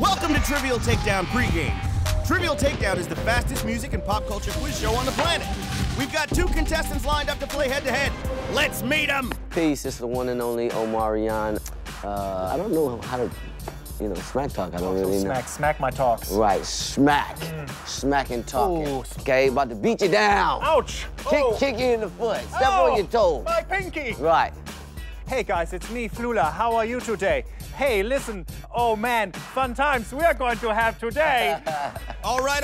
Welcome to Trivial Takedown pregame. Trivial Takedown is the fastest music and pop culture quiz show on the planet. We've got two contestants lined up to play head-to-head. Let's meet them. Peace, it's the one and only Omarion. I don't know how to, smack talk. I don't really know. Smack my talks. Right, smack. Smack and talking. Ooh. Okay, about to beat you down. Ouch. Kick you in the foot. Step on your toe. My pinky. Right. Hey guys, it's me, Flula. How are you today? Hey, listen, oh man, fun times we're going to have today. All right.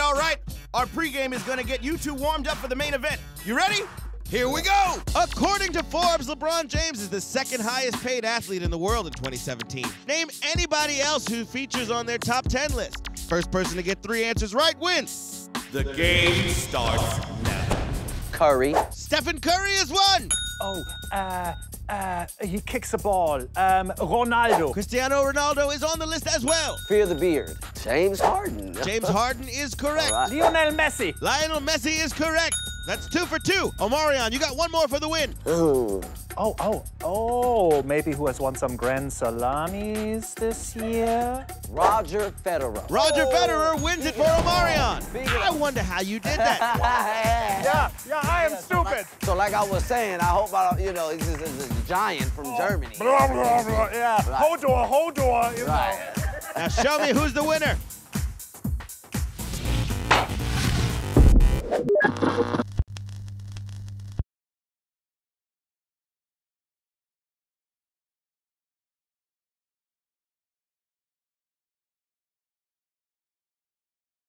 Our pregame is gonna get you two warmed up for the main event. You ready? Here we go. According to Forbes, LeBron James is the second highest paid athlete in the world in 2017. Name anybody else who features on their top 10 list. First person to get 3 answers right wins. The game starts now. Curry. Stephen Curry is one. He kicks a ball. Ronaldo. Cristiano Ronaldo is on the list as well. Fear the beard. James Harden. James Harden is correct. Right. Lionel Messi. Lionel Messi is correct. That's 2 for 2. Omarion, you got one more for the win. Ooh. Maybe who has won some grand salamis this year? Roger Federer. Roger Federer wins it for Omarion. I wonder how you did that. I am stupid. So like I was saying, I hope this is a giant from Germany. Blah, blah, blah, yeah. Right. Hold door. Right. Now show me who's the winner.